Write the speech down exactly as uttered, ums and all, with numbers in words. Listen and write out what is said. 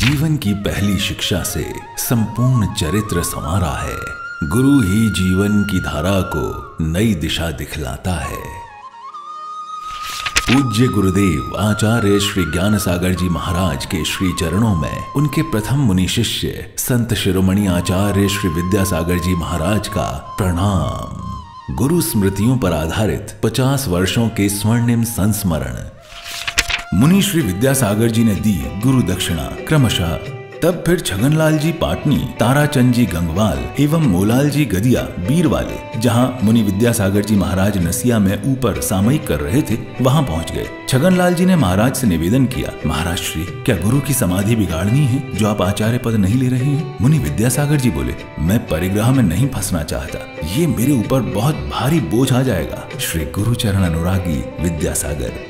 जीवन की पहली शिक्षा से संपूर्ण चरित्र संवारा है। गुरु ही जीवन की धारा को नई दिशा दिखलाता है। पूज्य गुरुदेव आचार्य श्री ज्ञान सागर जी महाराज के श्री चरणों में उनके प्रथम मुनि शिष्य संत शिरोमणि आचार्य श्री विद्यासागर जी महाराज का प्रणाम। गुरु स्मृतियों पर आधारित पचास वर्षों के स्वर्णिम संस्मरण। मुनि श्री विद्यासागर जी ने दी गुरु दक्षिणा क्रमशः, तब फिर छगनलाल जी पाटनी, ताराचंद जी गंगवाल एवं मोलाल जी गदिया बीर वाले, जहाँ मुनि विद्यासागर जी महाराज नसिया में ऊपर सामयिक कर रहे थे, वहाँ पहुँच गए। छगनलाल जी ने महाराज से निवेदन किया, महाराज श्री, क्या गुरु की समाधि बिगाड़नी है जो आप आचार्य पद नहीं ले रहे हैं? मुनि विद्यासागर जी बोले, मैं परिग्रह में नहीं फंसना चाहता, ये मेरे ऊपर बहुत भारी बोझ आ जाएगा। श्री गुरु चरण अनुरागी विद्यासागर